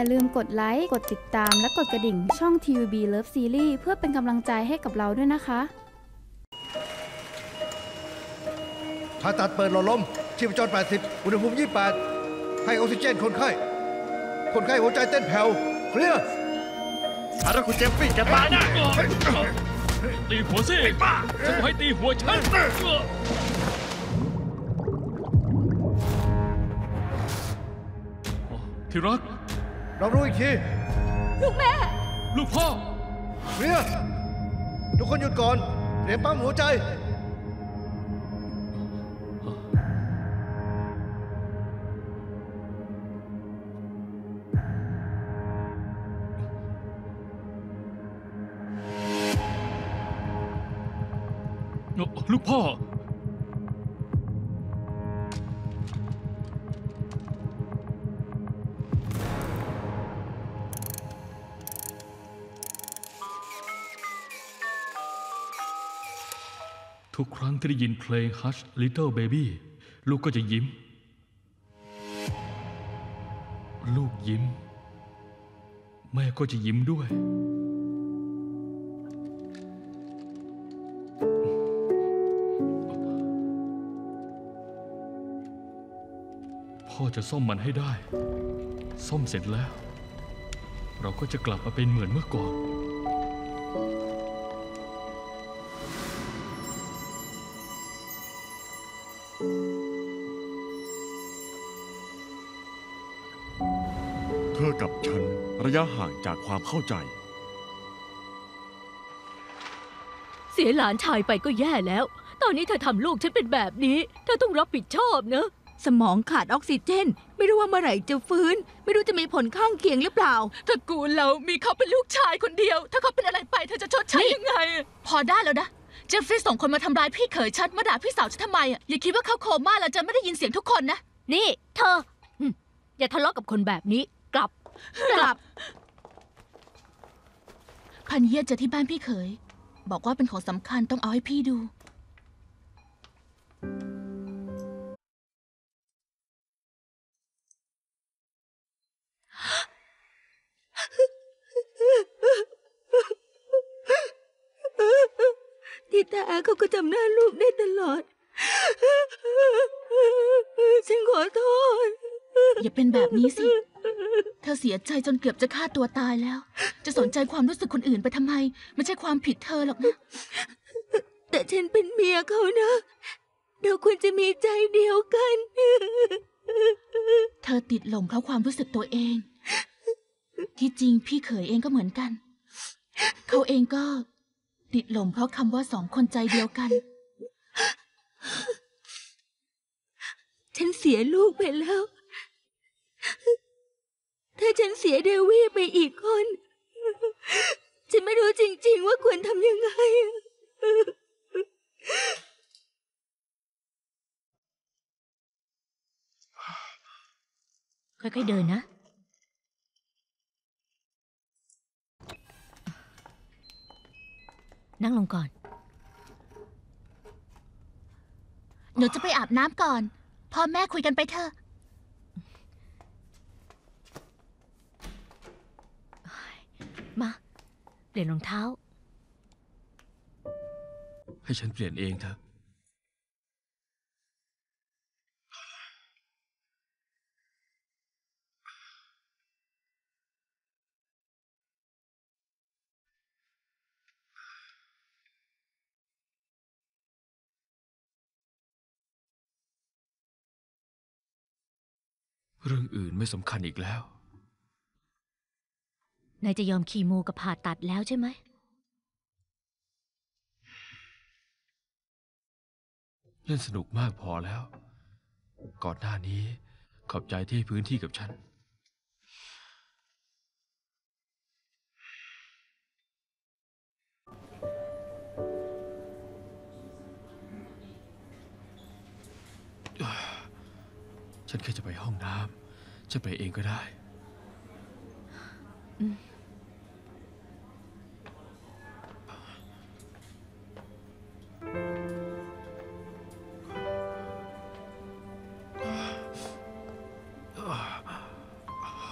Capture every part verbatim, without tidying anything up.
อย่าลืมกดไลค์กดติดตามและกดกระดิ่งช่อง ที วี บี Love Series เพื่อเป็นกำลังใจให้กับเราด้วยนะคะผ่าตัดเปิดหลอดลมชีพจรแปดสิบอุณหภูมิยี่สิบแปดให้ออกซิเจนคนไข้คนไข้หัวใจเต้นแผ่วเคลียร์ถ้าเราคุณเจฟฟี่จะตายนะตีหัวสิป้าจะให้ตีหัวฉันที่รักเรารู้อีกทีลูกแม่ลูกพ่อเคลียร์ทุกคนหยุดก่อนเดี๋ยวปั๊มหัวใจลูกพ่อทุกครั้งที่ได้ยินเพลง Hush Little Baby ลูกก็จะยิ้มลูกยิ้มแม่ก็จะยิ้มด้วยพ่อจะซ่อมมันให้ได้ซ่อมเสร็จแล้วเราก็จะกลับมาเป็นเหมือนเมื่อก่อนเธอกับฉันระยะห่างจากความเข้าใจเสียหลานชายไปก็แย่แล้วตอนนี้เธอทำลูกฉันเป็นแบบนี้เธอต้องรับผิดชอบนะสมองขาดออกซิเจนไม่รู้ว่าเมื่อไหร่จะฟื้นไม่รู้จะมีผลข้างเคียงหรือเปล่าตระกูลเรามีเขาเป็นลูกชายคนเดียวถ้าเขาเป็นอะไรไปเธอจะชดใช้ยังไงพอได้แล้วนะเจฟฟรีย์ส่งคนมาทำร้ายพี่เขยฉันมาด่าพี่สาวฉันทำไมอ่ะอย่าคิดว่าเขาโคม่าแล้วจะไม่ได้ยินเสียงทุกคนนะนี่เธออย่าทะเลาะกับคนแบบนี้กลับกลับพันเยียดจะที่บ้านพี่เขยบอกว่าเป็นของสำคัญต้องเอาให้พี่ดูที่ตาเขาก็จำหน้าลูกได้ตลอดฉันขอโทษอย่าเป็นแบบนี้สิเธอเสียใจจนเกือบจะฆ่าตัวตายแล้วจะสนใจความรู้สึกคนอื่นไปทำไมไม่ใช่ความผิดเธอหรอกนะแต่ฉันเป็นเมียเขานะเราควรจะมีใจเดียวกันเธอติดหลงเพราะความรู้สึกตัวเองที่จริงพี่เขยเองก็เหมือนกันเขาเองก็ติดหลงเพราะคำว่าสองคนใจเดียวกันฉันเสียลูกไปแล้วถ้าฉันเสียเดวี่ไปอีกคนฉันไม่รู้จริงๆว่าควรทำยังไงค่อยๆเดินนะนั่งลงก่อนหนูจะไปอาบน้ำก่อนพ่อแม่คุยกันไปเถอะมาเปลี่ยนรองเท้าให้ฉันเปลี่ยนเองเถอะเรื่องอื่นไม่สำคัญอีกแล้วนายจะยอมคีโมกับผ่าตัดแล้วใช่ไหมเล่นสนุกมากพอแล้วก่อนหน้านี้ขอบใจที่ให้พื้นที่กับฉันฉันแค่จะไปห้องน้ำฉันไปเองก็ได้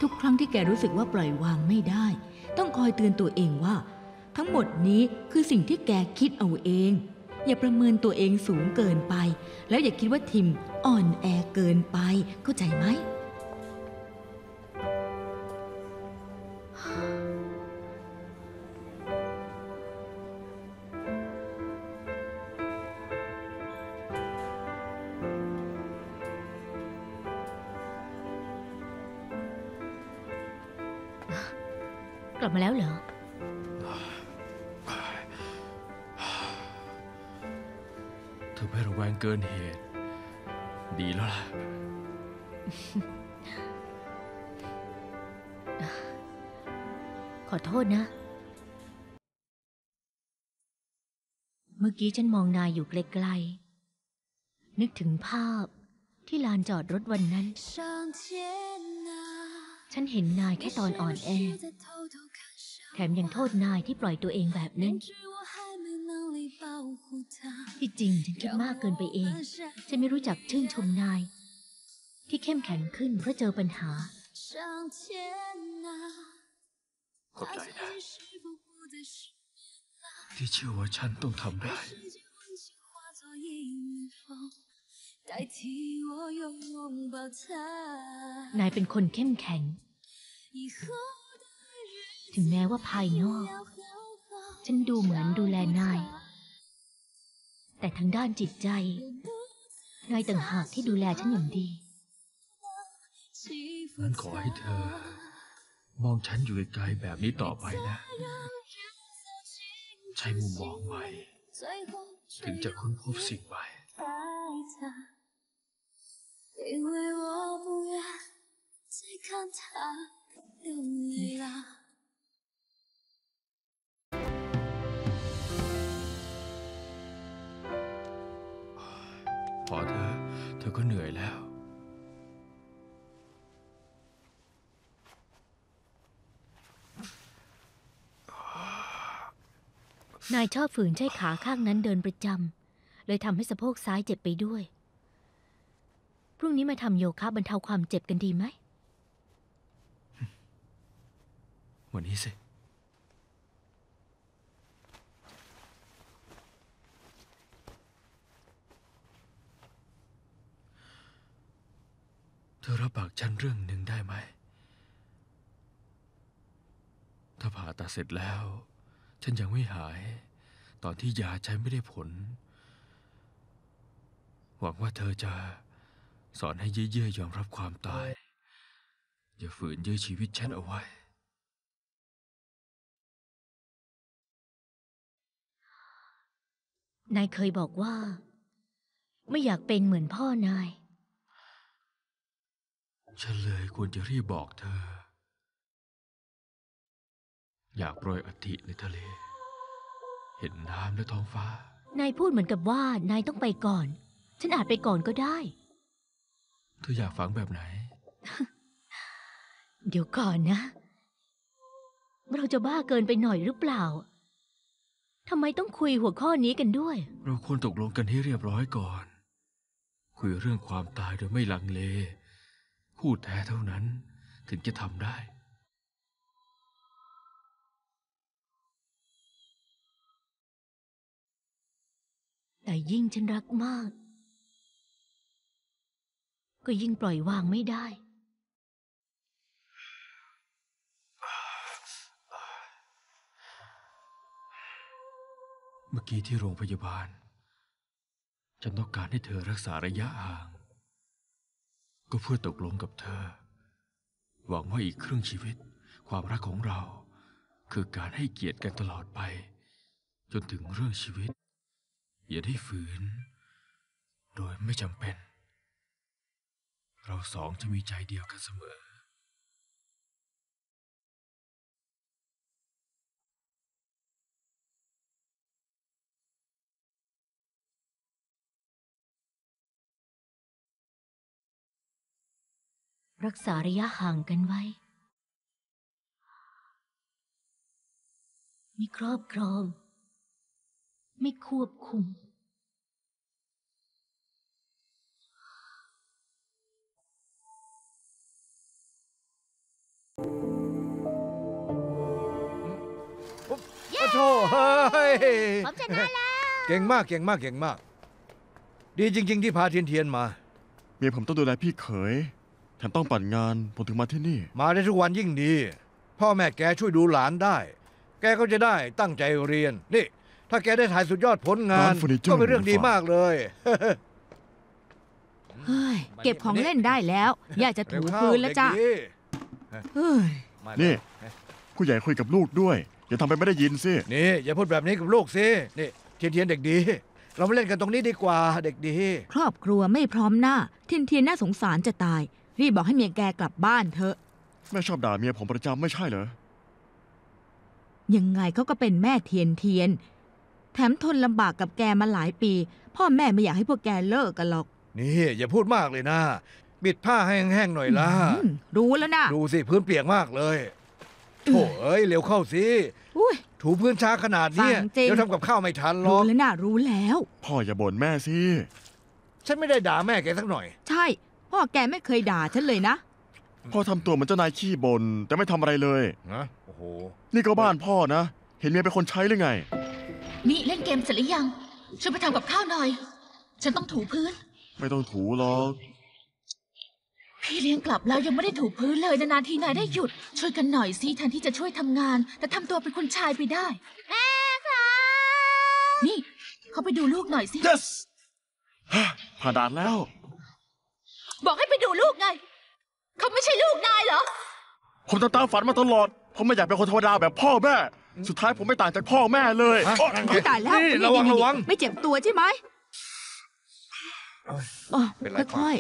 ทุก ครั้งที่แกรู้สึกว่าปล่อยวางไม่ได้ต้องคอยเตือนตัวเองว่าทั้งหมดนี้คือสิ่งที่แกคิดเอาเองอย่าประเมินตัวเองสูงเกินไปแล้วอย่าคิดว่าทิมอ่อนแอเกินไปเข้าใจไหมกลับมาแล้วเหรอเธอไม่ระแวงเกินเหตุดีแล้วล่ะขอโทษนะเมื่อกี้ฉันมองนายอยู่ไกลๆนึกถึงภาพที่ลานจอดรถวันนั้นฉันเห็นนายแค่ตอนอ่อนแอแถมยังโทษนายที่ปล่อยตัวเองแบบนั้นที่จริงฉันคิดมากเกินไปเองฉันไม่รู้จักชื่นชมนายที่เข้มแข็งขึ้นเพราะเจอปัญหาขอบใจนะที่เชื่อว่าฉันต้องทำได้นายเป็นคนเข้มแข็งถึงแม้ว่าภายนอกฉันดูเหมือนดูแลนายแต่ทางด้านจิตใจนายต่างหากที่ดูแลฉันอย่างดีงั้นขอให้เธอมองฉันอยู่ไกลแบบนี้ต่อไปนะใช้มุมมองใหม่ถึงจะค้นพบสิ่งใหม่พอเธอเธอก็เหนื่อยแล้วนายชอบฝืนใช้ขาข้างนั้นเดินประจำเลยทำให้สะโพกซ้ายเจ็บไปด้วยพรุ่งนี้มาทำโยคะบรรเทาความเจ็บกันดีไหมวันนี้สิเธอรับปากฉันเรื่องหนึ่งได้ไหมถ้าผ่าตัดเสร็จแล้วฉันยังไม่หายตอนที่ยาใช้ไม่ได้ผลหวังว่าเธอจะสอนให้เย่ๆยอมรับความตายอย่าฝืนยื้อชีวิตฉันเอาไว้นายเคยบอกว่าไม่อยากเป็นเหมือนพ่อนายฉันเลยควรจะรีบบอกเธออยากโปรยอธิในทะเลเห็นน้ำและท้องฟ้านายพูดเหมือนกับว่านายต้องไปก่อนฉันอาจไปก่อนก็ได้เธออยากฝังแบบไหนเดี๋ยวก่อนนะเราจะบ้าเกินไปหน่อยหรือเปล่าทำไมต้องคุยหัวข้อนี้กันด้วยเราควรตกลงกันให้เรียบร้อยก่อนคุยเรื่องความตายโดยไม่ลังเลพูดแท้เท่านั้นถึงจะทำได้แต่ยิ่งฉันรักมากก็ยิ่งปล่อยวางไม่ได้เมื่อกี้ที่โรงพยาบาลฉันต้องการให้เธอรักษาระยะห่างก็เพื่อตกลงกับเธอหวังว่าอีกครึ่งชีวิตความรักของเราคือการให้เกียรติกันตลอดไปจนถึงเรื่องชีวิตอย่าได้ฝืนโดยไม่จำเป็นเราสองจะมีใจเดียวกันเสมอรักษาระยะห่างกันไว้ไม่ครอบครองไม่ควบคุม โธ่เฮ้ยผมชนะแล้วเก่งมากเก่งมากเก่งมากดีจริงๆที่พาเทียนเทียนมาเมียผมต้องดูแลพี่เขยแถมต้องปั่นงานผมถึงมาที่นี่มาได้ทุกวันยิ่งดีพ่อแม่แกช่วยดูหลานได้แกก็จะได้ตั้งใจเรียนนี่ถ้าแกได้ถ่ายสุดยอดผลงานก็เป็นเรื่องดีมากเลยเก็บของเล่นได้แล้วอยากจะถูพื้นแล้วจ้ะนี่ผู้ใหญ่คุยกับลูกด้วยอย่าทำไปไม่ได้ยินสินี่อย่าพูดแบบนี้กับลูกสินี่เทียนเทียนเด็กดีเรามาเล่นกันตรงนี้ดีกว่าเด็กดีครอบครัวไม่พร้อมหน้าเทียนเทียนน่าสงสารจะตายรีบบอกให้เมียแกกลับบ้านเถอะแม่ชอบด่าเมียผมประจำไม่ใช่เหรอยังไงเขาก็เป็นแม่เทียนเทียนแถมทนลำบากกับแกมาหลายปีพ่อแม่ไม่อยากให้พวกแกเลิกกันหรอกนี่อย่าพูดมากเลยนะบิดผ้าให้แห้งๆหน่อยล่ะรู้แล้วนะดูสิพื้นเปียกมากเลยโถ่เอ้ยเร็วเข้าสิถูพื้นช้าขนาดนี้เดี๋ยวทำกับข้าวไม่ทันหรอกรู้แล้วนะรู้แล้วพ่ออย่าบ่นแม่สิฉันไม่ได้ด่าแม่แกสักหน่อยใช่พ่อแกไม่เคยด่าฉันเลยนะพ่อทำตัวเหมือนเจ้านายขี้บ่นแต่ไม่ทำอะไรเลยนะโอ้โหนี่ก็บ้านพ่อนะเห็นเมียเป็นคนใช้หรือไงนี่เล่นเกมเสร็จหรือยังช่วยไปทำกับข้าวหน่อยฉันต้องถูพื้นไม่ต้องถูหรอกพี่เลี้ยงกลับแล้วยังไม่ได้ถูพื้นเลยนานๆทีนายได้หยุดช่วยกันหน่อยสิแทนที่จะช่วยทำงานแต่ทำตัวเป็นคนชายไปได้แม่ค่ะนี่เขาไปดูลูกหน่อยสิ yes ผ่านด่านแล้วบอกให้ไปดูลูกไงเขาไม่ใช่ลูกนายเหรอผมตามฝันมาตลอดผมไม่อยากเป็นคนธรรมดาแบบพ่อแม่สุดท้ายผมไม่ต่างจากพ่อแม่เลยตายแล้วระวังระวังไม่เจ็บตัวใช่ไหมค่อย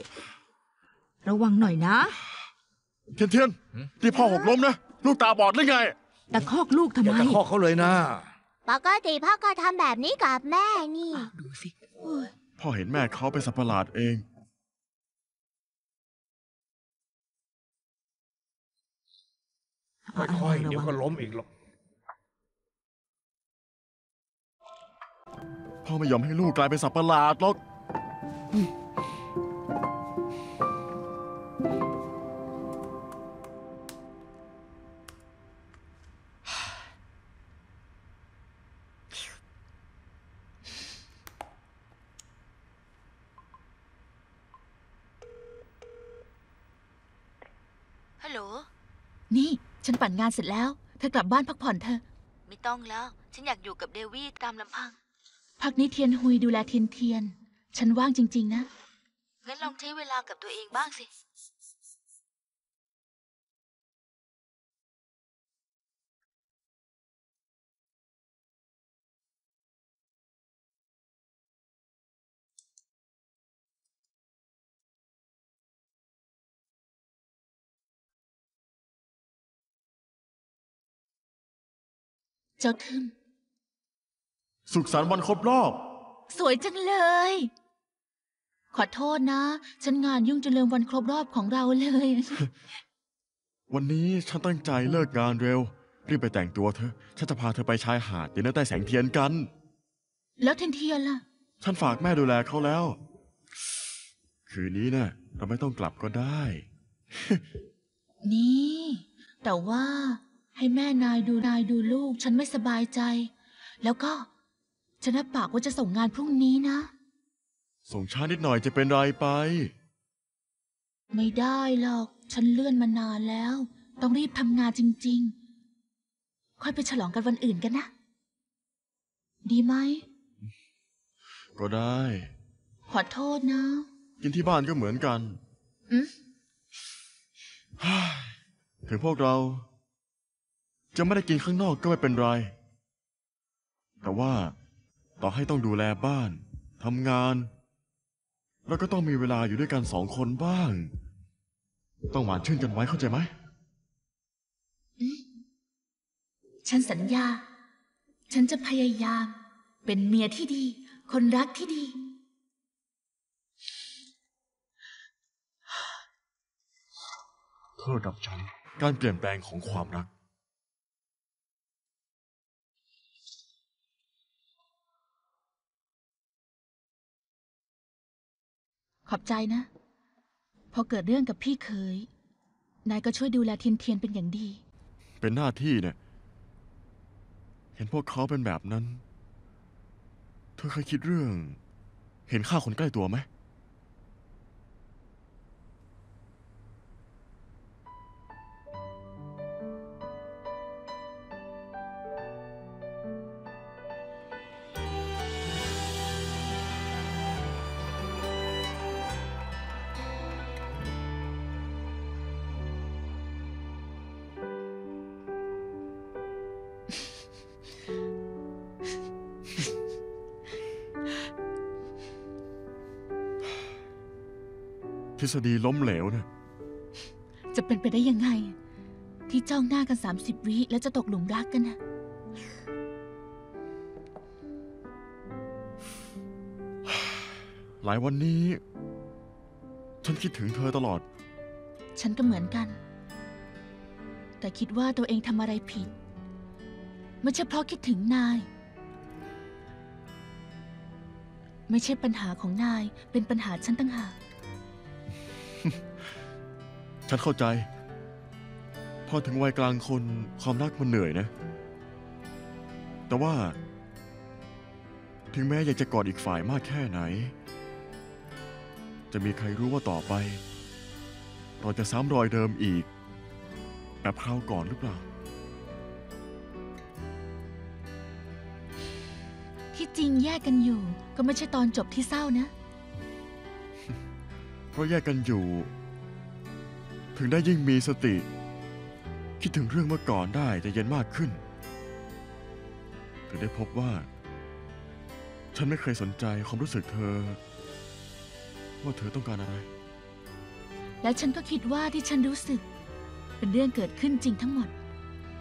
ๆระวังหน่อยนะเทียนเทียนที่พ่อหกล้มนะลูกตาบอดหรือไงแต่คอกลูกทำไมอย่าคอกเขาเลยนะปกติพ่อก็ทำแบบนี้กับแม่นี่ดูสิพ่อเห็นแม่เขาเป็นสัตว์ประหลาดเองค่อยๆเดี๋ยวก็ล้มอีกหรอกพ่อไม่ยอมให้ลูกกลายเป็นสัตว์ประหลาดหรอกฮัลโหลนี่ฉันปั่นงานเสร็จแล้วเธอกลับบ้านพักผ่อนเธอไม่ต้องแล้วฉันอยากอยู่กับเดวี่ตามลำพังพักนี้เทียนหุยดูแลเทียนเทียนฉันว่างจริงๆนะงั้นลองใช้เวลากับตัวเองบ้างสิเจ้าทึมสุขสันต์วันครบรอบสวยจังเลยขอโทษนะฉันงานยุ่งจนลืมวันครบรอบของเราเลยวันนี้ฉันตั้งใจเลิกงานเร็วรีบไปแต่งตัวเธอฉันจะพาเธอไปชายหาดเดี๋ยวเราใต้แสงเทียนกันแล้วเทียนเทียนล่ะฉันฝากแม่ดูแลเขาแล้วคืนนี้นะเราไม่ต้องกลับก็ได้นี่แต่ว่าให้แม่นายดูนายดูลูกฉันไม่สบายใจแล้วก็ฉันรับปากว่าจะส่งงานพรุ่งนี้นะส่งช้านิดหน่อยจะเป็นไรไปไม่ได้หรอกฉันเลื่อนมานานแล้วต้องรีบทำงานจริงๆค่อยไปฉลองกันวันอื่นกันนะดีไหมก็ได้ขอโทษนะกินที่บ้านก็เหมือนกันอืมถึงพวกเราจะไม่ได้กินข้างนอกก็ไม่เป็นไรแต่ว่าต่อให้ต้องดูแลบ้านทำงานแล้วก็ต้องมีเวลาอยู่ด้วยกันสองคนบ้างต้องหวานชื่นกันไว้เข้าใจไหมฉันสัญญาฉันจะพยายามเป็นเมียที่ดีคนรักที่ดีเธอรับฉันการเปลี่ยนแปลงของความรักขอบใจนะพอเกิดเรื่องกับพี่เคยนายก็ช่วยดูแลเทียนเทียนเป็นอย่างดีเป็นหน้าที่เนี่ย เห็นพวกเขาเป็นแบบนั้นเธอเคยคิดเรื่องเห็นค่าคนใกล้ตัวไหมทฤษฎีล้มเหลวนะจะเป็นไปได้ยังไงที่จ้องหน้ากันสามสิบวิแล้วจะตกหลุมรักกันนะหลายวันนี้ฉันคิดถึงเธอตลอดฉันก็เหมือนกันแต่คิดว่าตัวเองทำอะไรผิดไม่ใช่เพราะคิดถึงนายไม่ใช่ปัญหาของนายเป็นปัญหาฉันต่างหากฉันเข้าใจพอถึงวัยกลางคนความรักมันเหนื่อยนะแต่ว่าถึงแม้อยากจะกอดอีกฝ่ายมากแค่ไหนจะมีใครรู้ว่าต่อไปเราจะซ้ำรอยเดิมอีกแบบคราวก่อนหรือเปล่าที่จริงแยกกันอยู่ก็ไม่ใช่ตอนจบที่เศร้านะเพราะแยกกันอยู่ถึงได้ยิ่งมีสติคิดถึงเรื่องเมื่อก่อนได้จะเย็นมากขึ้นถึงได้พบว่าฉันไม่เคยสนใจความรู้สึกเธอว่าเธอต้องการอะไรและฉันก็คิดว่าที่ฉันรู้สึกเป็นเรื่องเกิดขึ้นจริงทั้งหมด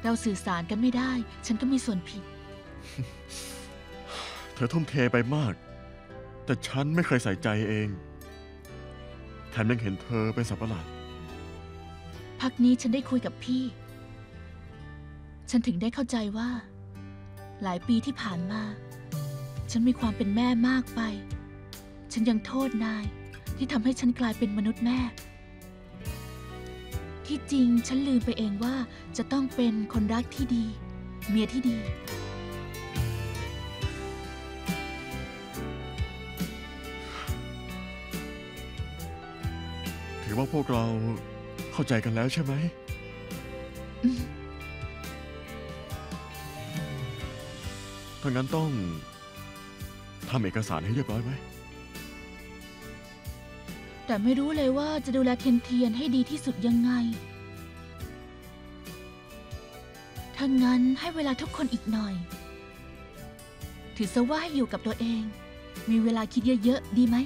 เราสื่อสารกันไม่ได้ฉันก็มีส่วนผิด เธอทุ่มเทไปมากแต่ฉันไม่เคยใส่ใจเองแถมยังเห็นเธอเป็นสัตว์ประหลาดพักนี้ฉันได้คุยกับพี่ฉันถึงได้เข้าใจว่าหลายปีที่ผ่านมาฉันมีความเป็นแม่มากไปฉันยังโทษนายที่ทำให้ฉันกลายเป็นมนุษย์แม่ที่จริงฉันลืมไปเองว่าจะต้องเป็นคนรักที่ดีเมียที่ดีถือว่าพวกเราเข้าใจกันแล้วใช่ไหมถ้างั้นต้องทำเอกสารให้เรียบร้อยไหมแต่ไม่รู้เลยว่าจะดูแลเทียนเทียนให้ดีที่สุดยังไงถ้างั้นให้เวลาทุกคนอีกหน่อยถือซะว่าให้อยู่กับตัวเองมีเวลาคิดเยอะๆดีไหม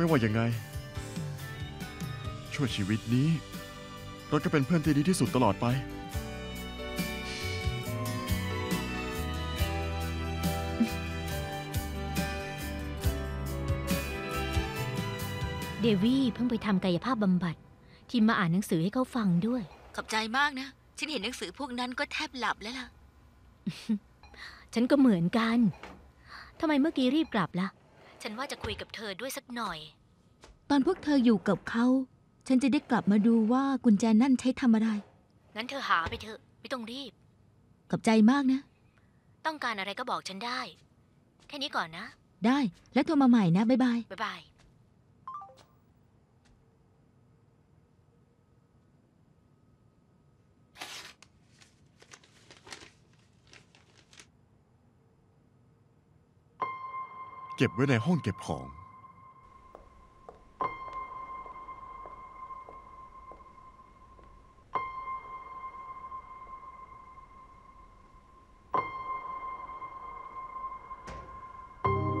ไม่ว่ายังไงชั่วชีวิตนี้เราก็เป็นเพื่อนที่ดีที่สุดตลอดไปเดวี่เพิ่งไปทำกายภาพบำบัดที่มาอ่านหนังสือให้เขาฟังด้วยขอบใจมากนะฉันเห็นหนังสือพวกนั้นก็แทบหลับแล้วล่ะ ฉันก็เหมือนกันทำไมเมื่อกี้รีบกลับล่ะฉันว่าจะคุยกับเธอด้วยสักหน่อยตอนพวกเธออยู่กับเขาฉันจะได้กลับมาดูว่ากุญแจนั่นใช้ทำอะไรงั้นเธอหาไปเถอะไม่ต้องรีบขอบใจมากนะต้องการอะไรก็บอกฉันได้แค่นี้ก่อนนะได้แล้วโทรมาใหม่นะบ๊ายบายบ๊ายบายเก็บไว้ในห้องเก็บของขอ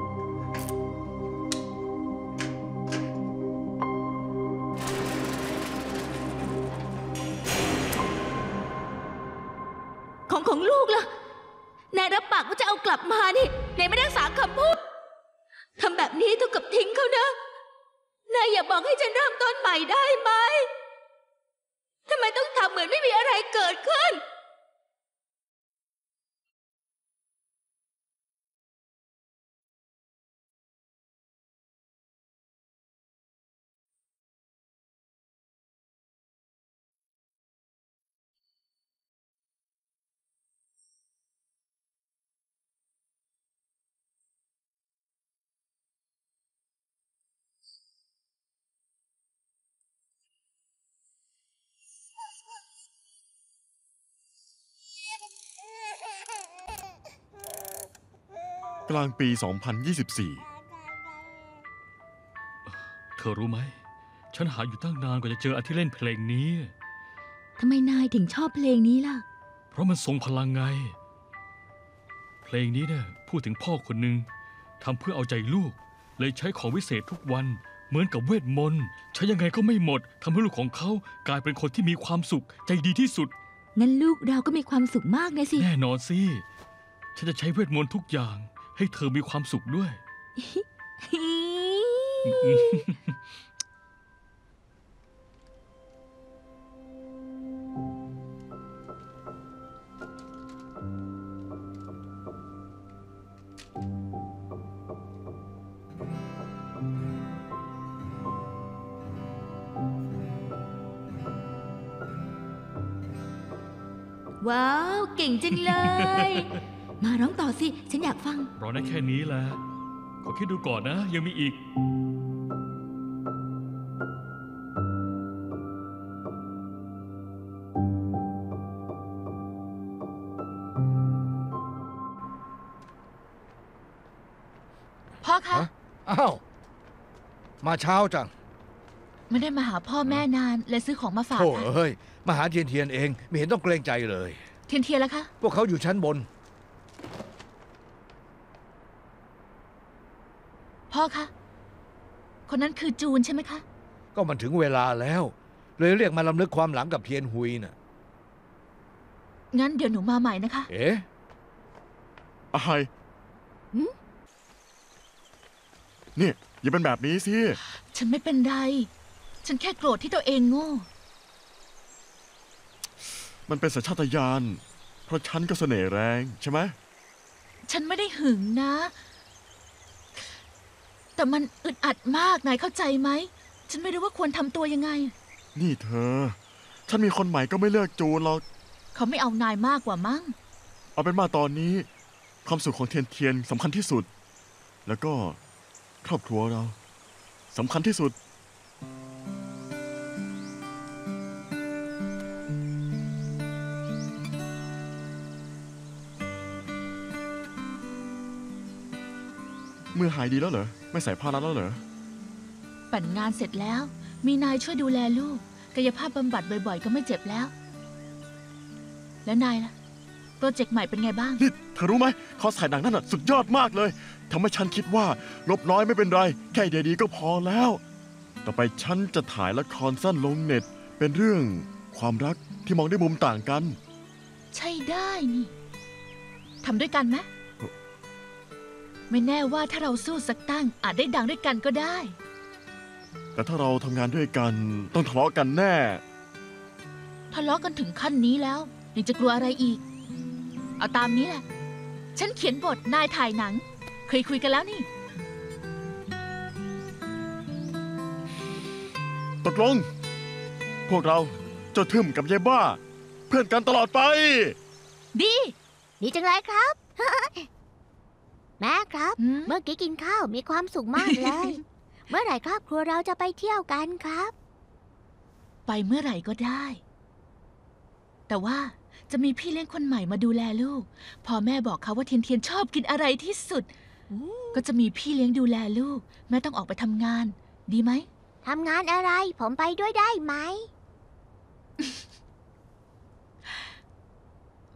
งของลูกล่ะนายรับปากว่าจะเอากลับมานี่นายไม่รักษาคำพูดทำแบบนี้เท่ากับทิ้งเขานะนายอย่าบอกให้ฉันเริ่มต้นใหม่ได้ไหมทำไมต้องทำเหมือนไม่มีอะไรเกิดขึ้น กลางปีสองพันยี่สิบสี่เธอรู้ไหมฉันหาอยู่ตั้งนานกว่าจะเจออันที่เล่นเพลงนี้ทำไมนายถึงชอบเพลงนี้ล่ะเพราะมันทรงพลังไงเพลงนี้เนี่ยพูดถึงพ่อคนหนึ่งทำเพื่อเอาใจลูกเลยใช้ของวิเศษทุกวันเหมือนกับเวทมนต์ใช้ยังไงก็ไม่หมดทำให้ลูกของเขากลายเป็นคนที่มีความสุขใจดีที่สุดงั้นลูกเราก็มีความสุขมากนะสิแน่นอนสิฉันจะใช้เวทมนต์ทุกอย่างให้เธอมีความสุขด้วยว้าวเก่งจังเลยมาร้องต่อสิฉันอยากฟังร้องได้แค่นี้แหละขอคิดดูก่อนนะยังมีอีกพ่อคะอ้าวมาเช้าจังไม่ได้มาหาพ่อแม่นานเลยซื้อของมาฝากค่ะโอ้ยมาหาเทียนเทียนเองไม่เห็นต้องเกรงใจเลยเทียนเทียนล่ะคะพวกเขาอยู่ชั้นบนพ่อคะคนนั้นคือจูนใช่ไหมคะก็มันถึงเวลาแล้วเลยเรียกมาลำลึกความหลังกับเทียนหุยน่ะงั้นเดี๋ยวหนูมาใหม่นะคะเอ๊ะอะไรนี่อย่าเป็นแบบนี้สิฉันไม่เป็นไรฉันแค่โกรธที่ตัวเองโง่มันเป็นสัญชาตญาณเพราะฉันก็เสน่ห์แรงใช่ไหมฉันไม่ได้หึงนะแต่มันอึดอัดมากนายเข้าใจไหมฉันไม่รู้ว่าควรทำตัวยังไงนี่เธอฉันมีคนใหม่ก็ไม่เลิกจูนหรอกเขาไม่เอานายมากกว่ามั้งเอาเป็นว่าตอนนี้ความสุขของเทียนเทียนสำคัญที่สุดแล้วก็ครอบครัวเราสำคัญที่สุดมือหายดีแล้วเหรอไม่ใส่ผ้ารัดแล้วเหรอปั่นงานเสร็จแล้วมีนายช่วยดูแลลูกกายภาพบำบัดบ่อยๆก็ไม่เจ็บแล้วแล้วนายล่ะโปรเจกต์ใหม่เป็นไงบ้างนี่เธอรู้ไหมคอสถ่ายหนังนั่นน่ะสุดยอดมากเลยทำให้ฉันคิดว่างบน้อยไม่เป็นไรแค่ไอเดียดีก็พอแล้วต่อไปฉันจะถ่ายละครสั้นลงเน็ตเป็นเรื่องความรักที่มองด้วยมุมต่างกันใช่ได้นี่ทำด้วยกันไหมไม่แน่ว่าถ้าเราสู้สักตั้งอาจได้ดังด้วยกันก็ได้แต่ถ้าเราทำงานด้วยกันต้องทะเลาะกันแน่ทะเลาะกันถึงขั้นนี้แล้วยังจะกลัวอะไรอีกเอาตามนี้แหละฉันเขียนบทนายถ่ายหนังเคยคุยกันแล้วนี่ตกลงพวกเราเจ้าทึ่มกับยายบ้าเพื่อนกันตลอดไปดีดีจังเลยครับ แม่ครับเมื่อกี้กินข้าวมีความสุขมากเลย เมื่อไหร่ครอบครัวเราจะไปเที่ยวกันครับไปเมื่อไหร่ก็ได้แต่ว่าจะมีพี่เลี้ยงคนใหม่มาดูแลลูกพอแม่บอกเขาว่าเทียนเทียนชอบกินอะไรที่สุดก็จะมีพี่เลี้ยงดูแลลูกแม่ต้องออกไปทำงานดีไหมทำงานอะไรผมไปด้วยได้ไหม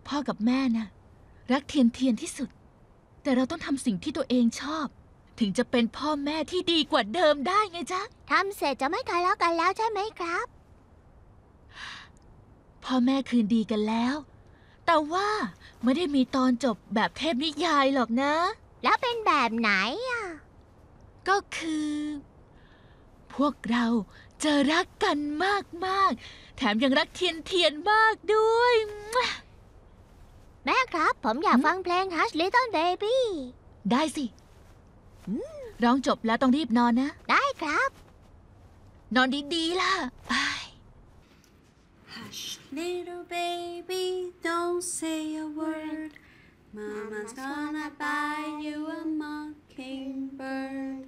พ่อกับแม่นะรักเทียนเทียนที่สุดแต่เราต้องทำสิ่งที่ตัวเองชอบถึงจะเป็นพ่อแม่ที่ดีกว่าเดิมได้ไงจ๊ะทำเสร็จจะไม่ทะเลาะกันแล้วใช่ไหมครับพ่อแม่คืนดีกันแล้วแต่ว่าไม่ได้มีตอนจบแบบเทพนิยายหรอกนะแล้วเป็นแบบไหนอ่ะก็คือพวกเราจะรักกันมากๆแถมยังรักเทียนเทียนมากด้วยแม่ครับผมอยากฟังเพลง Hush Little Baby ได้สิร้องจบแล้วต้องรีบนอนนะได้ครับนอนดีๆล่ะ Hush little baby don't say a word Mama's gonna buy you a mockingbird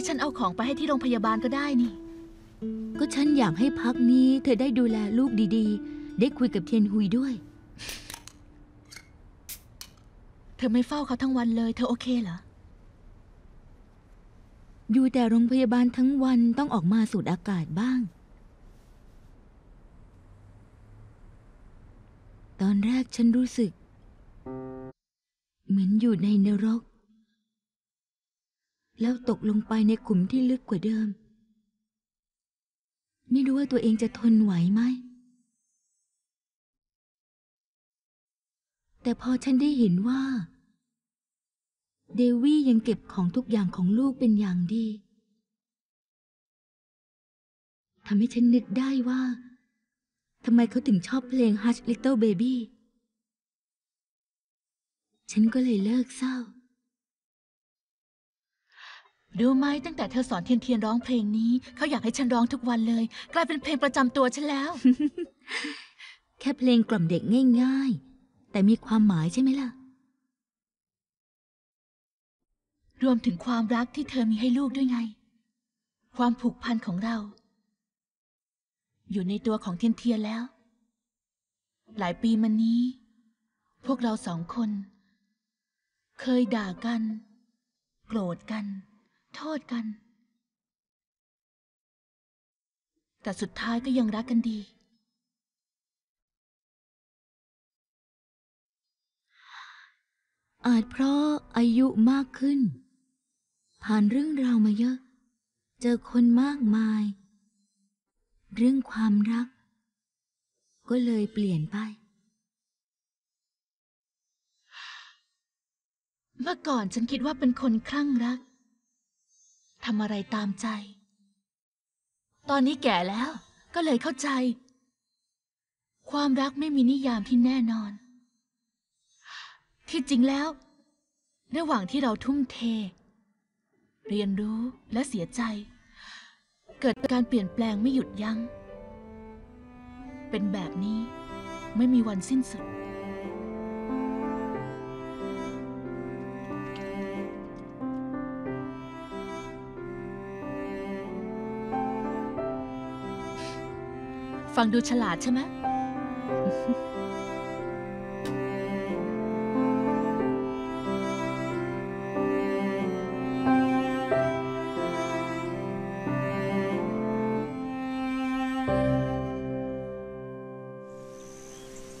ให้ฉันเอาของไปให้ที่โรงพยาบาลก็ได้นี่ก็ฉันอยากให้พักนี้เธอได้ดูแลลูกดีๆได้คุยกับเทียนฮุยด้วยเธอไม่เฝ้าเขาทั้งวันเลยเธอโอเคเหรออยู่แต่โรงพยาบาลทั้งวันต้องออกมาสูดอากาศบ้างตอนแรกฉันรู้สึกเหมือนอยู่ในนรกแล้วตกลงไปในขุมที่ลึกกว่าเดิมไม่รู้ว่าตัวเองจะทนไหวไหมแต่พอฉันได้เห็นว่าเดวี่ยังเก็บของทุกอย่างของลูกเป็นอย่างดีทำให้ฉันนึกได้ว่าทำไมเขาถึงชอบเพลง Hush Little Baby ฉันก็เลยเลิกเศร้าดูไหมตั้งแต่เธอสอนเทียนเทียนร้องเพลงนี้เขาอยากให้ฉันร้องทุกวันเลยกลายเป็นเพลงประจำตัวฉันแล้ว แค่เพลงกล่อมเด็กง่ายๆแต่มีความหมายใช่ไหมล่ะรวมถึงความรักที่เธอมีให้ลูกด้วยไงความผูกพันของเราอยู่ในตัวของเทียนเทียนแล้วหลายปีมานี้พวกเราสองคนเคยด่ากันโกรธกันโทษกันแต่สุดท้ายก็ยังรักกันดีอาจเพราะอายุมากขึ้นผ่านเรื่องราวมาเยอะเจอคนมากมายเรื่องความรักก็เลยเปลี่ยนไปเมื่อก่อนฉันคิดว่าเป็นคนคลั่งรักทำอะไรตามใจตอนนี้แก่แล้วก็เลยเข้าใจความรักไม่มีนิยามที่แน่นอนที่จริงแล้วระหว่างที่เราทุ่มเทเรียนรู้และเสียใจเกิดการเปลี่ยนแปลงไม่หยุดยั้งเป็นแบบนี้ไม่มีวันสิ้นสุดฟังดูฉลาดใช่ไหม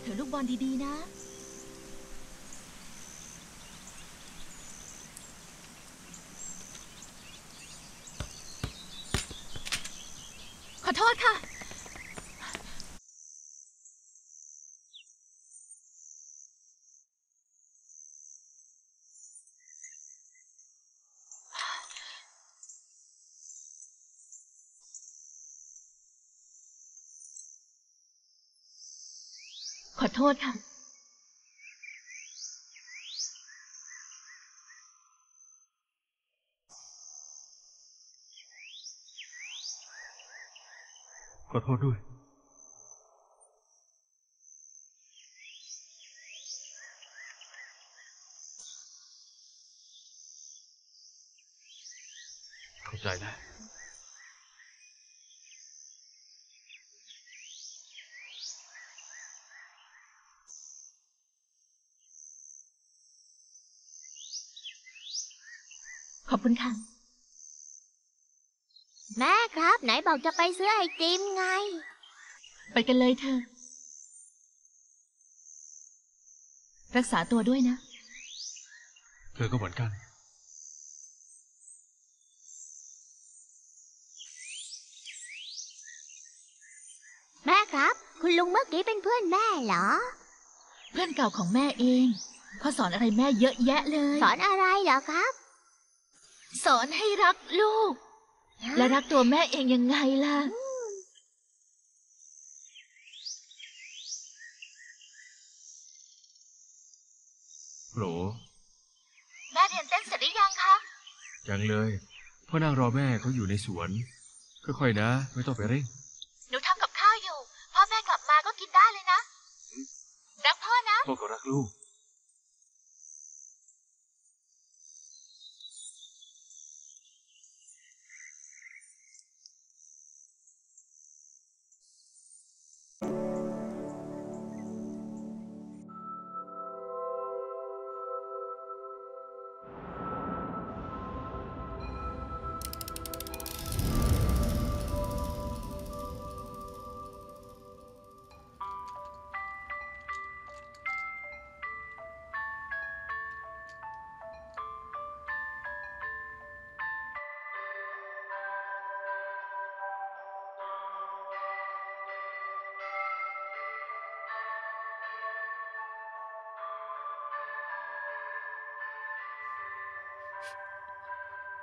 ถือลูกบอลดีๆนะขอโทษค่ะขอโทษค่ะขอโทษด้วยเข้าใจนะขอบคุณค่ะแม่ครับไหนบอกจะไปซื้อไอติมไงไปกันเลยเธอรักษาตัวด้วยนะเธอก็เหมือนกันแม่ครับคุณลุงเมื่อกี้เป็นเพื่อนแม่เหรอเพื่อนเก่าของแม่เองเขาสอนอะไรแม่เยอะแยะเลยสอนอะไรเหรอครับสอนให้รักลูกและรักตัวแม่เองยังไงล่ะโหลแม่เรียนเต้นเสร็จหรือยังคะยังเลยพ่อนั่งรอแม่เขาอยู่ในสวนค่อยๆนะไม่ต้องไปเร่งหนูทำกับข้าวอยู่พ่อแม่กลับมาก็กินได้เลยนะรักพ่อนะพ่อก็รักลูก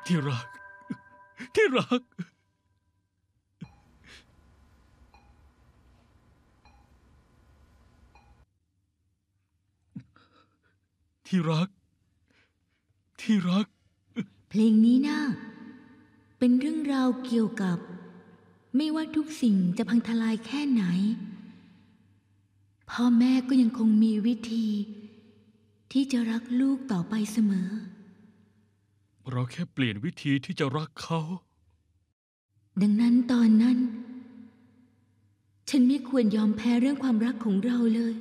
ที่รักที่รักที่รักที่รักเพลงนี้นะเป็นเรื่องราวเกี่ยวกับไม่ว่าทุกสิ่งจะพังทลายแค่ไหนพ่อแม่ก็ยังคงมีวิธีที่จะรักลูกต่อไปเสมอเราแค่เปลี่ยนวิธีที่จะรักเขาดังนั้นตอนนั้นฉันไม่ควรยอมแพ้เรื่องความรักของเราเลย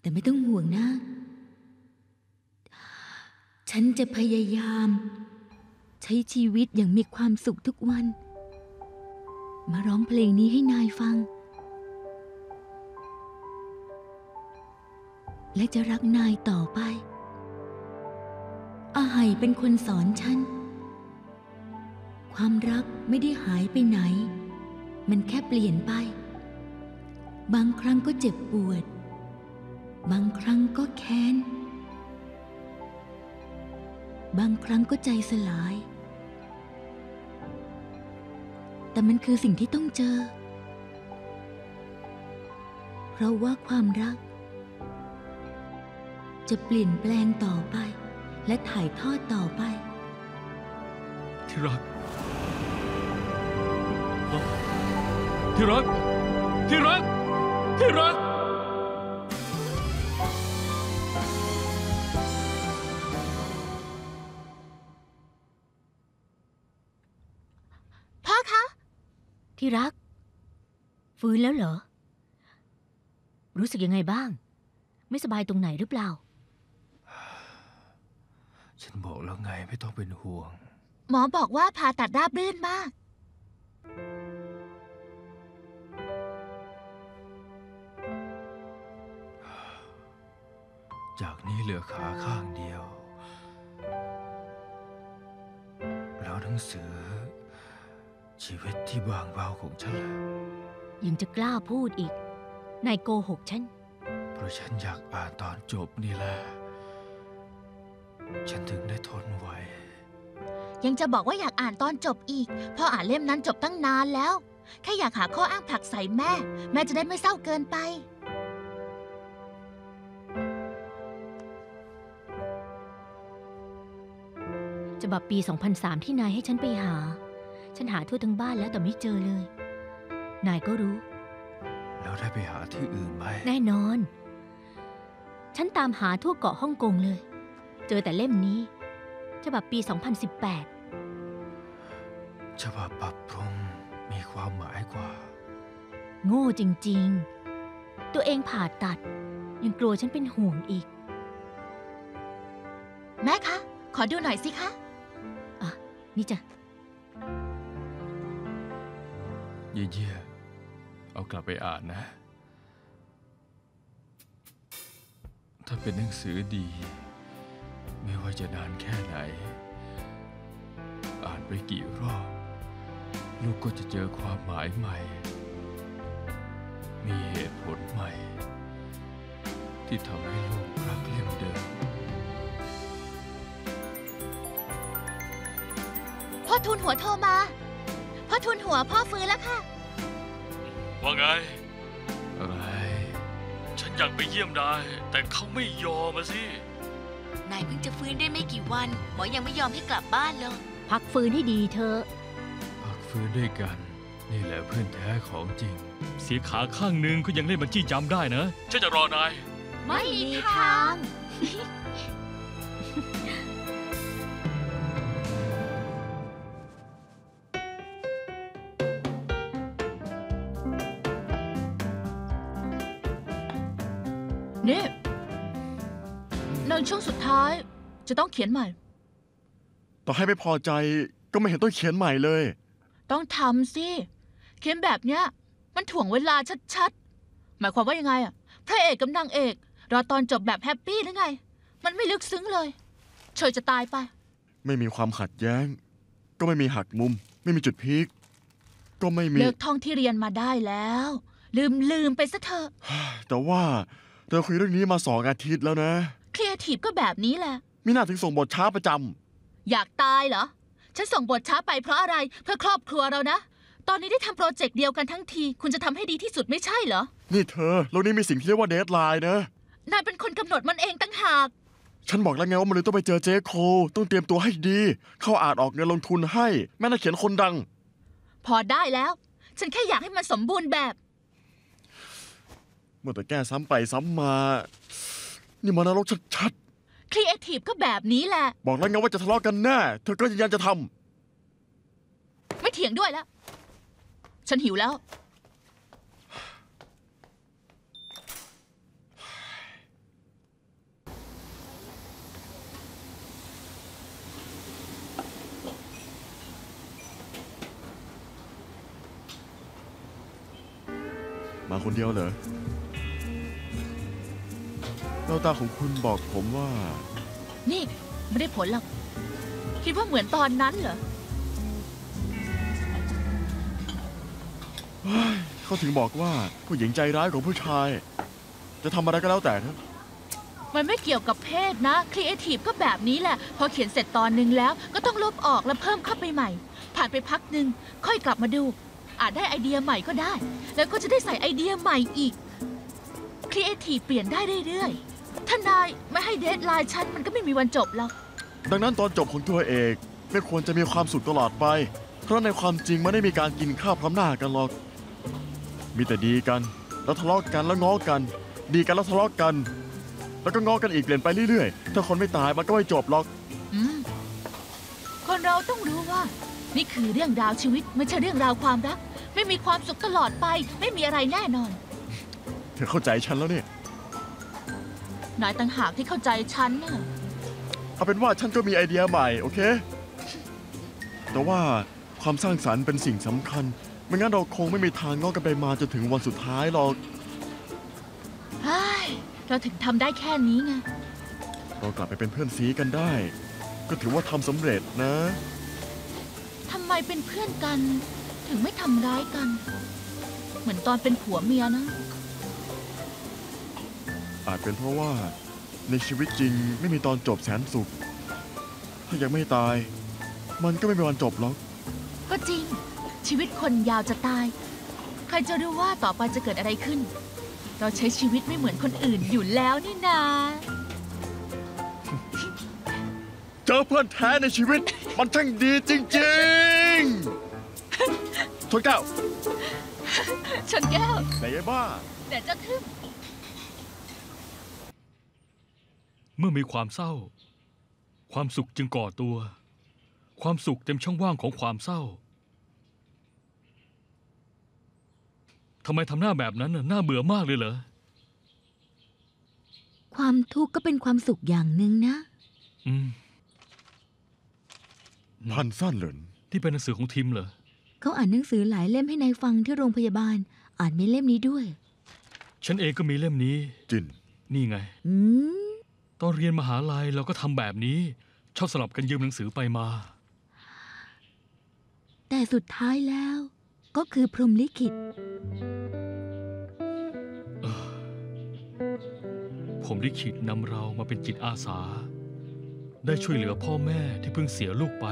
แต่ไม่ต้องห่วงนะฉันจะพยายามใช้ชีวิตอย่างมีความสุขทุกวันมาร้องเพลงนี้ให้นายฟังและจะรักนายต่อไปอาไห่เป็นคนสอนฉันความรักไม่ได้หายไปไหนมันแค่เปลี่ยนไปบางครั้งก็เจ็บปวดบางครั้งก็แค้นบางครั้งก็ใจสลายแต่มันคือสิ่งที่ต้องเจอเพราะว่าความรักจะเปลี่ยนแปลงต่อไปและถ่ายทอดต่อไปที่รักที่รักที่รักที่รักพ่อคะที่รักฟื้นแล้วเหรอรู้สึกยังไงบ้างไม่สบายตรงไหนหรือเปล่าฉันบอกแล้วไงไม่ต้องเป็นห่วงหมอบอกว่าผ่าตัดราบรื่นมากจากนี้เหลือขาข้างเดียวแล้วหนังสือชีวิตที่บางเบาของฉันยังจะกล้าพูดอีกนายโกหกฉันเพราะฉันอยากอ่านตอนจบนี่แหละฉันถึงได้ทนไว้ยังจะบอกว่าอยากอ่านตอนจบอีกเพราะอ่านเล่มนั้นจบตั้งนานแล้วแค่อยากหาข้ออ้างผลักใส่แม่แม่จะได้ไม่เศร้าเกินไปฉบับปีสองพันสามที่นายให้ฉันไปหาฉันหาทั่วทั้งบ้านแล้วแต่ไม่เจอเลยนายก็รู้แล้วได้ไปหาที่อื่นไหมแน่นอนฉันตามหาทั่วเกาะฮ่องกงเลยเจอแต่เล่มนี้ฉบับปีสองพันสิบแปดฉบับปรับปรุงมีความหมายกว่าโง่จริงๆตัวเองผ่าตัดยังกลัวฉันเป็นห่วงอีกแม่คะขอดูหน่อยสิคะอ่ะนี่จ้ะเยี่ยๆเอากลับไปอ่านนะถ้าเป็นหนังสือดีไม่ว่าจะนานแค่ไหนอ่านไปกี่รอบลูกก็จะเจอความหมายใหม่มีเหตุผลใหม่ที่ทำให้ลูกรักเล่มเดิมพ่อทูลหัวโทรมาพ่อทูลหัวพ่อฟื้นแล้วค่ะว่าไงอะไรฉันอยากไปเยี่ยมได้แต่เขาไม่ยอมมาสินายเพิ่งจะฟื้นได้ไม่กี่วันหมอยังไม่ยอมให้กลับบ้านเลยพักฟื้นให้ดีเถอะพักฟื้นด้วยกันนี่แหละเพื่อนแท้ของจริงเสียขาข้างนึงก็ยังเล่นบัญชีจำได้นะฉันจะรอนายไม่มีทางนี่ในช่วงสุดท้ายจะต้องเขียนใหม่ต่อให้ไม่พอใจก็ไม่เห็นต้องเขียนใหม่เลยต้องทำสิเขียนแบบเนี้ยมันถ่วงเวลาชัดๆหมายความว่ายังไงอ่ะพระเอกกับนางเอกรอตอนจบแบบแฮปปี้หรือไงมันไม่ลึกซึ้งเลยเฉยจะตายไปไม่มีความขัดแย้งก็ไม่มีหักมุมไม่มีจุดพีคก็ไม่มีเลิกท่องที่เรียนมาได้แล้วลืมลืมไปซะเถอะแต่ว่าเราคุยเรื่องนี้มาสองอาทิตย์แล้วนะครีเอทีฟก็แบบนี้แหละมิน่าถึงส่งบทช้าประจ อยากตายเหรอฉันส่งบทช้าไปเพราะอะไรเพื่อครอบครัวเรานะตอนนี้ได้ทำโปรเจกต์เดียวกันทั้งทีคุณจะทำให้ดีที่สุดไม่ใช่เหรอนี่เธอแล้วนี่มีสิ่งที่เรียกว่าเดดไลน์นะนายเป็นคนกำหนดมันเองตั้งหากฉันบอกแล้วไงว่ามันเลยต้องไปเจอเจโคต้องเตรียมตัวให้ดีเขาอาจออกเงินลงทุนให้แม่นักเขียนคนดังพอได้แล้วฉันแค่อยากให้มันสมบูรณ์แบบเมื่อแต่แก้ซ้ำไปซ้ำมานี่มันนรกชัดๆครีเอทีฟก็แบบนี้แหละบอกแล้วไงว่าจะทะเลาะกันแน่เธอก็ยืนยันจะทำไม่เถียงด้วยแล้วฉันหิวแล้วมาคนเดียวเหรอแววตาของคุณบอกผมว่านี่ไม่ได้ผลหรอกคิดว่าเหมือนตอนนั้นเหรอเขาถึงบอกว่าผู้หญิงใจร้ายของผู้ชายจะทำอะไรก็แล้วแต่นะมันไม่เกี่ยวกับเพศนะครีเอทีฟก็แบบนี้แหละพอเขียนเสร็จตอนนึงแล้วก็ต้องลบออกแล้วเพิ่มเข้าไปใหม่ผ่านไปพักนึงค่อยกลับมาดูอาจได้ไอเดียใหม่ก็ได้แล้วก็จะได้ใส่ไอเดียใหม่อีกครีเอทีฟเปลี่ยนได้เรื่อยๆถ้านายไม่ให้เดดไลน์ฉันมันก็ไม่มีวันจบหรอกดังนั้นตอนจบของตัวเองไม่ควรจะมีความสุขตลอดไปเพราะในความจริงมันไม่ได้มีการกินข้าวพร้อมหน้ากันหรอกมีแต่ดีกันแล้วทะเลาะกันแล้วง้อกันดีกันแล้วทะเลาะกันแล้วก็ง้อกันอีกเปลี่ยนไปเรื่อยๆถ้าคนไม่ตายมันก็ไม่จบหรอกอืมคนเราต้องรู้ว่านี่คือเรื่องราวชีวิตไม่ใช่เรื่องราวความรักไม่มีความสุขตลอดไปไม่มีอะไรแน่นอนเธอเข้าใจฉันแล้วเนี่ยนายต่างหากที่เข้าใจฉันน่ะเอาเป็นว่าฉันก็มีไอเดียใหม่โอเคแต่ว่าความสร้างสรรค์เป็นสิ่งสำคัญไม่งั้นเราคงไม่มีทางง้อกันไปมาจนถึงวันสุดท้ายหรอกเฮ้ยเราถึงทำได้แค่นี้ไงเรากลับไปเป็นเพื่อนซีกันได้ก็ถือว่าทำสำเร็จนะทำไมเป็นเพื่อนกันถึงไม่ทำร้ายกันเหมือนตอนเป็นผัวเมียนะอาจเป็นเพราะว่าในชีวิตจริงไม่มีตอนจบแสนสุขถ้ายังไม่ตายมันก็ไม่มีวันจบหรอกก็จริงชีวิตคนยาวจะตายใครจะรู้ว่าต่อไปจะเกิดอะไรขึ้นเราใช้ชีวิตไม่เหมือนคนอื่นอยู่แล้วนี่นาเจอเพื่อนแท้ในชีวิตมันช่างดีจริงๆชนแก้ว ชนแก้ว ไหนไอ้บ้า แต่จะทึ่งเมื่อมีความเศร้าความสุขจึงก่อตัวความสุขเต็มช่องว่างของความเศร้าทำไมทำหน้าแบบนั้นน่าเบื่อมากเลยเหรอความทุกข์ก็เป็นความสุขอย่างหนึ่งนะอืมพันสั้นเหรอที่เป็นหนังสือของทีมเหรอเขาอ่านหนังสือหลายเล่มให้นายฟังที่โรงพยาบาลอ่านมีเล่มนี้ด้วยฉันเองก็มีเล่มนี้จินนี่ไงอืมตอนเรียนมหาลัยเราก็ทำแบบนี้ชอบสลับกันยืมหนังสือไปมาแต่สุดท้ายแล้วก็คือพรหมลิขิตพรหมลิขิตนำเรามาเป็นจิตอาสาได้ช่วยเหลือพ่อแม่ที่เพิ่งเสียลูกไป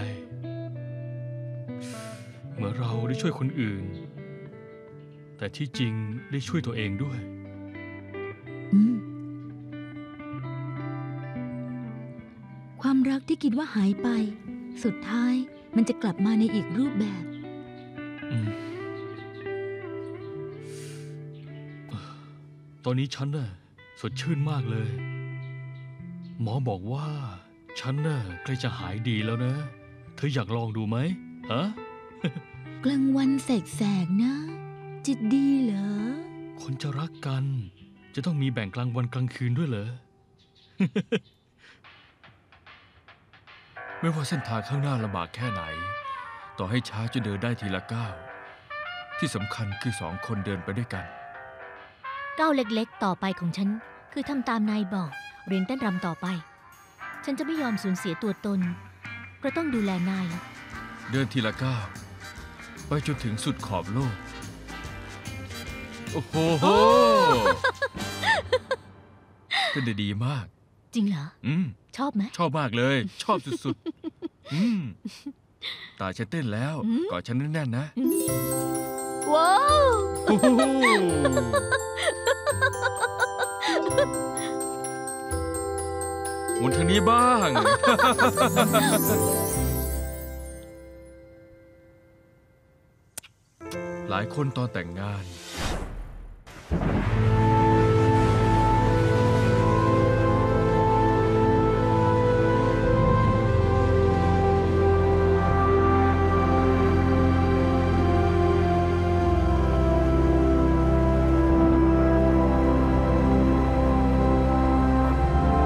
เมื่อเราได้ช่วยคนอื่นแต่ที่จริงได้ช่วยตัวเองด้วยความรักที่คิดว่าหายไปสุดท้ายมันจะกลับมาในอีกรูปแบบตอนนี้ฉันน่ะสดชื่นมากเลยหมอบอกว่าฉันน่ะใกล้จะหายดีแล้วนะเธออยากลองดูไหมฮะกลางวันแสกๆนะจิตดีเหรอคนจะรักกันจะต้องมีแบ่งกลางวันกลางคืนด้วยเหรอ ไม่ว่าเส้นทางข้างหน้าลำบากแค่ไหนต่อให้ช้าจะเดินได้ทีละก้าวที่สำคัญคือสองคนเดินไปด้วยกันก้าวเล็กๆต่อไปของฉันคือทำตามนายบอกเรียนเต้นรำต่อไปฉันจะไม่ยอมสูญเสียตัวตนเพราะต้องดูแลนายเดินทีละก้าวไปจนถึงสุดขอบโลกโอ้โหเป็นดีมากจริงเหรออืมชอบไหมชอบมากเลยชอบสุดๆ ตาฉันเต้นแล้วกอดฉันแน่นๆนะว้าวหมุนทางนี้บ้างหลายคนตอนแต่งงาน